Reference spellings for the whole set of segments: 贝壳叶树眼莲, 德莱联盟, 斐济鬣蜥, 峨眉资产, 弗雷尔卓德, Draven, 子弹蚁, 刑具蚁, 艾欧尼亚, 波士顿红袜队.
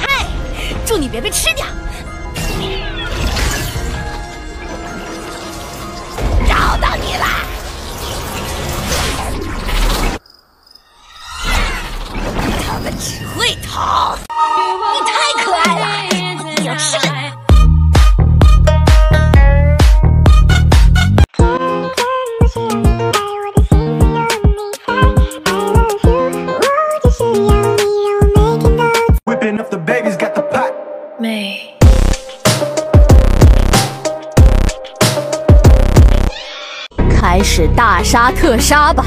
嗨，祝你别被吃掉！找到你了！ 只会逃！你太可爱了，我要吃了你！美。 开始大杀特杀吧！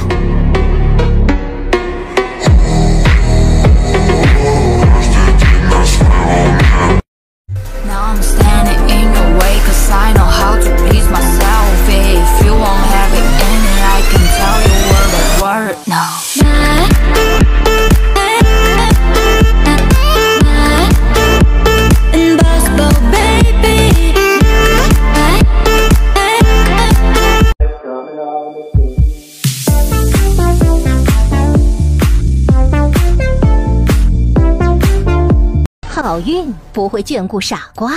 好运不会眷顾傻瓜。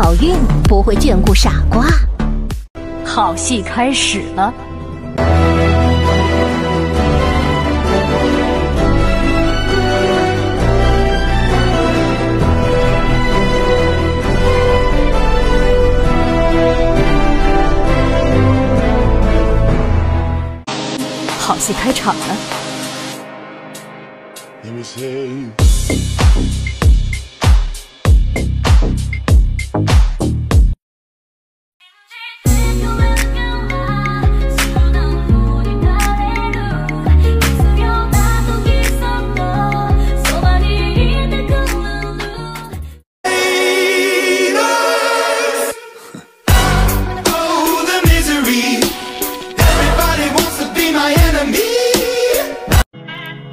好运不会眷顾傻瓜，好戏开始了。 好戏开场了！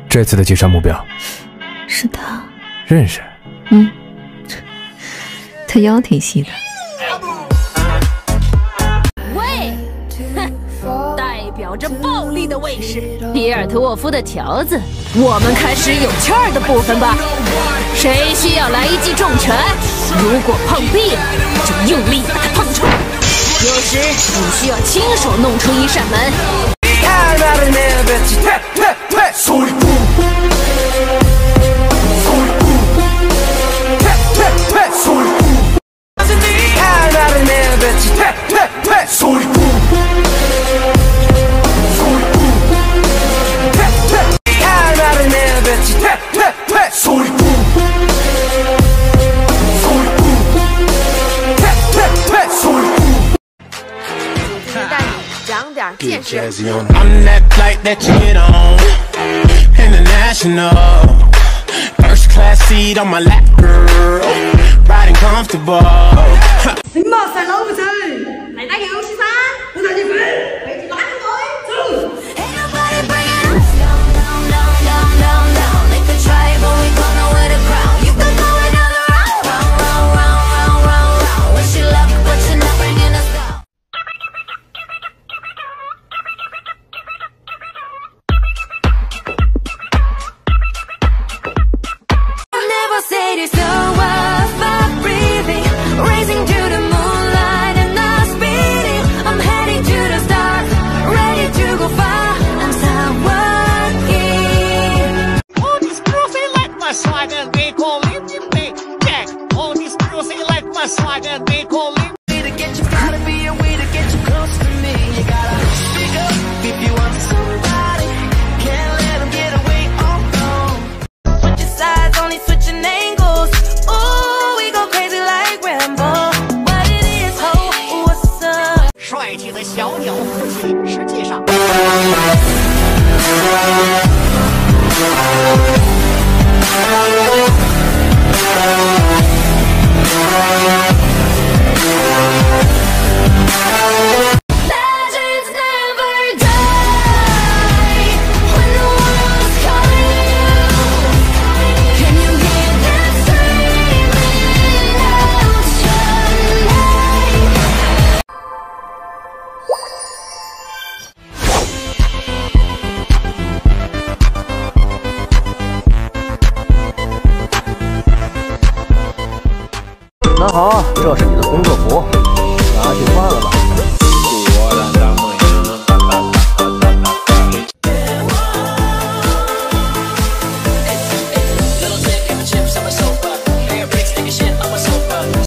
这次的击杀目标是他，认识。嗯，他腰挺细的。喂，哼，代表着暴力的卫士，皮尔图沃夫的条子，我们开始有气儿的部分吧。谁需要来一记重拳？如果碰壁了，就用力把它碰出。有时你需要亲手弄出一扇门。 见识。你莫細佬仔，嚟打佢好先生，我帶你去，俾住攬佢，走。帅气的小鸟夫妻，实际上。 Oh, 好，这是你的工作服，拿去换了吧。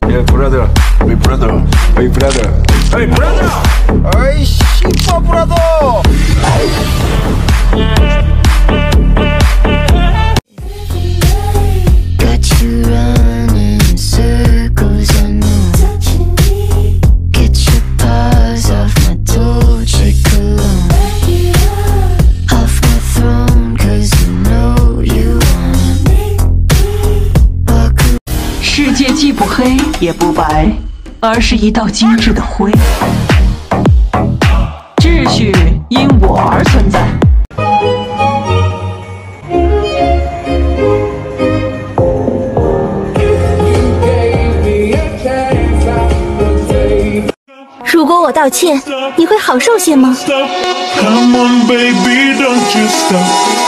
Hey brother, hey brother, hey brother, hey brother, hey shit brother.黑也不白，而是一道精致的灰。秩序因我而存在。如果我道歉，你会好受些吗？ Come on, baby, don't you stop.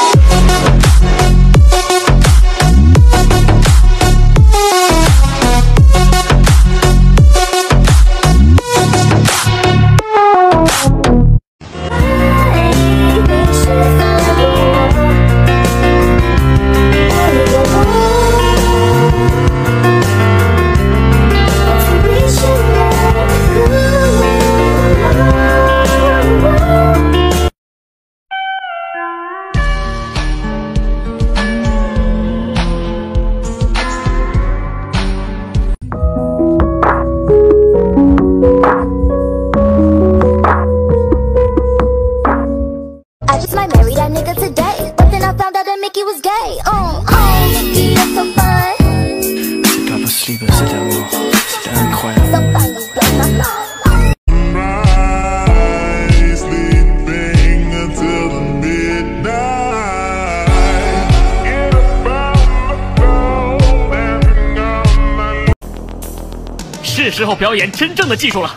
是时候表演真正的技术了。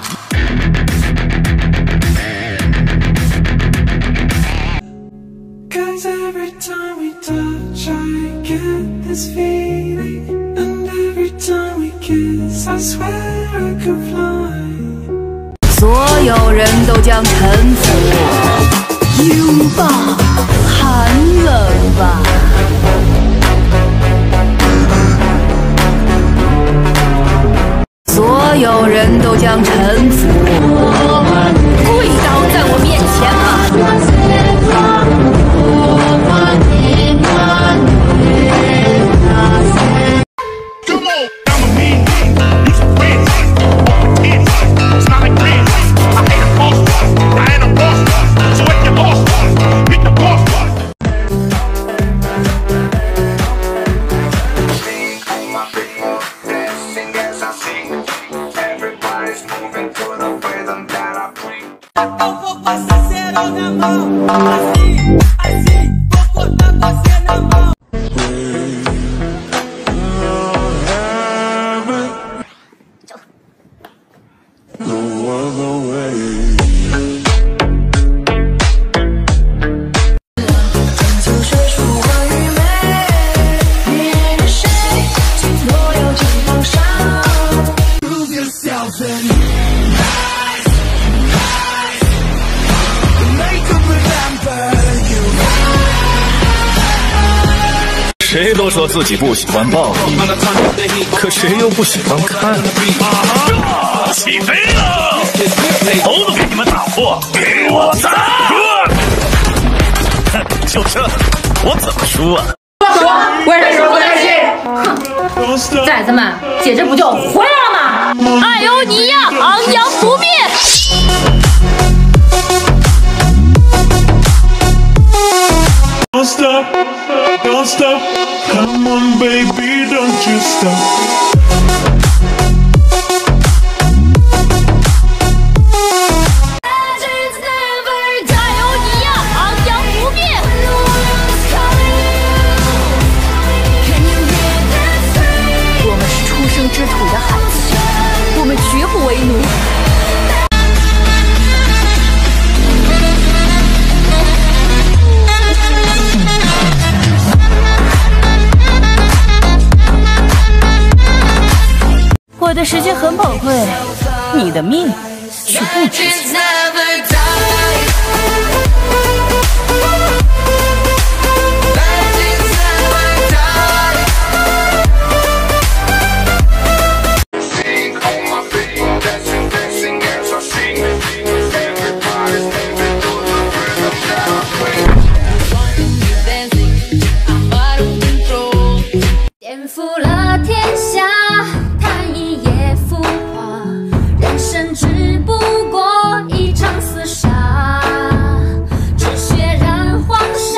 所有人都将臣服，拥抱寒冷吧。 所有人都将臣服，跪倒在我面前吧。 谁都说自己不喜欢暴力，可谁又不喜欢看？这起飞了！头都给你们打破，给我砸！就这，我怎么输啊？说，为什么不耐心？哼，崽子们，姐这不就回来了吗？艾欧尼亚昂扬不灭。 Don't stop, don't stop. Come on, baby, don't you stop. 艾欧尼亚昂扬不灭。我们是出生之土的孩子，我们绝不为奴。我的时间很宝贵，你的命却不值钱。颠覆了天下，贪一夜浮华，人生只不过一场厮杀。只血染黄沙，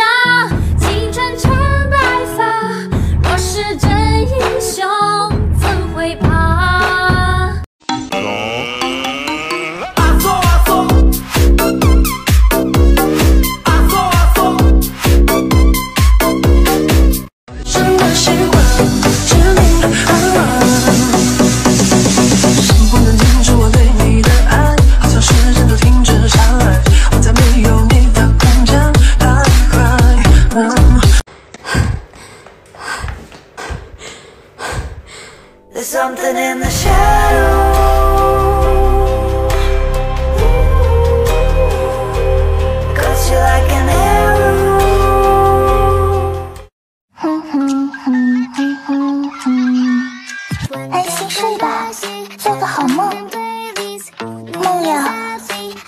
青春成白发。若是真英雄，怎会怕？真的是我。 There's something in the shadow. Cuts you like an arrow. 安心睡吧，做个好梦。梦瑶，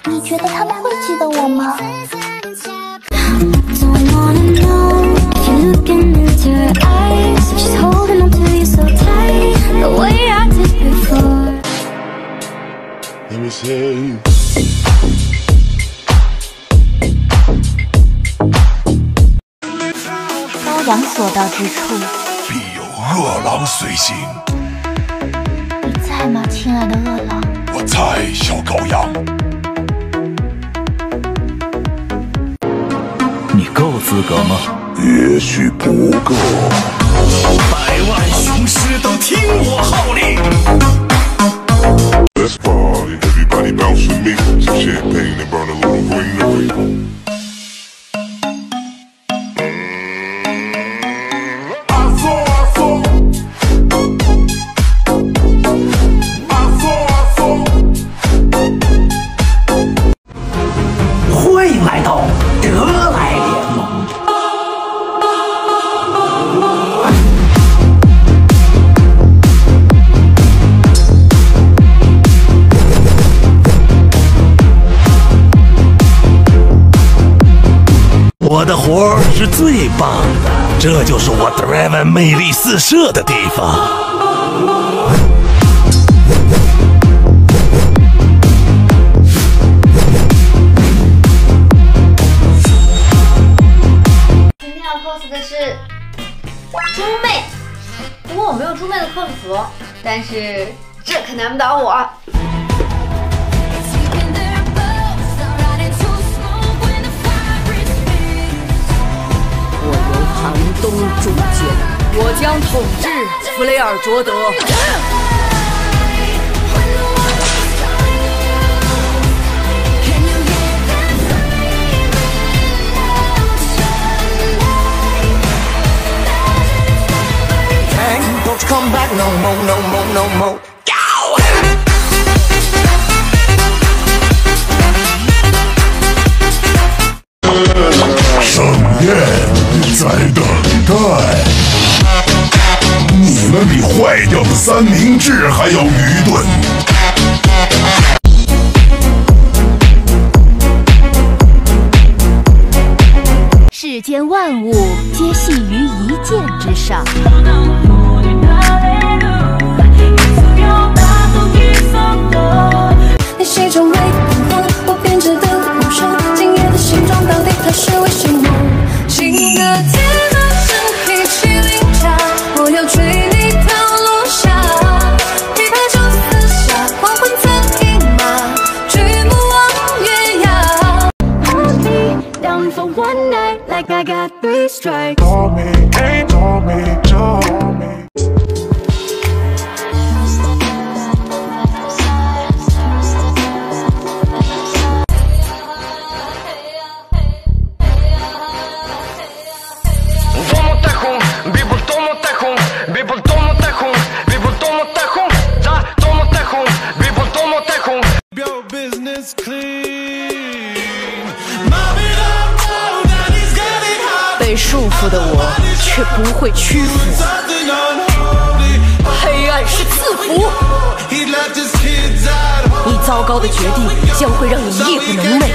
你觉得他们会记得我吗？ Let me see.高阳所到之处，必有恶狼随行。你在吗，亲爱的恶狼？我在，小羔羊。你够资格吗？也许不够。百万雄师都听我号令。 欢迎来到德莱联盟。我的活儿是最棒的，这就是我 Draven 魅力四射的地方。 cos 的是猪妹，不过我没有猪妹的 cos 服，但是这可难不倒我。我由寒冬终结，我将统治弗雷尔卓德。Come back no more, no more, no more. Go! Some men 在等待。你们比坏掉的三明治还要愚钝。世间万物皆系于一剑之上。 Like I got 3 strikes. Call me, ain't call me, call me. Библ тому тахун, библ тому тахун, библ тому тахун, да. 服的我却不会屈服。黑暗是赐福，你糟糕的决定将会让你夜不能寐。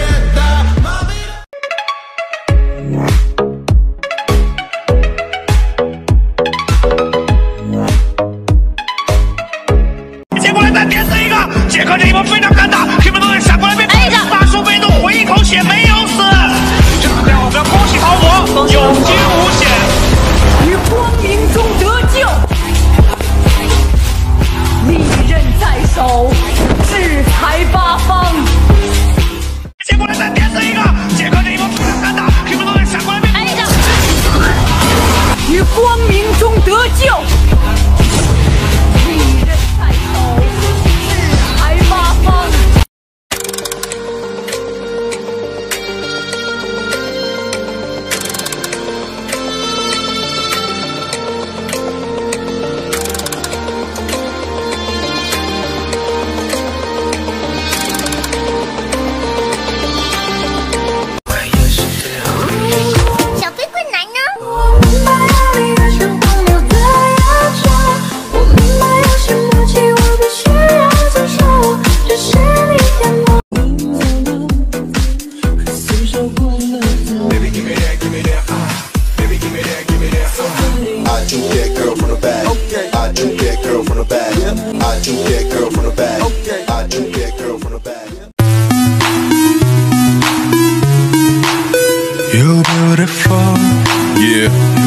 You're beautiful, yeah.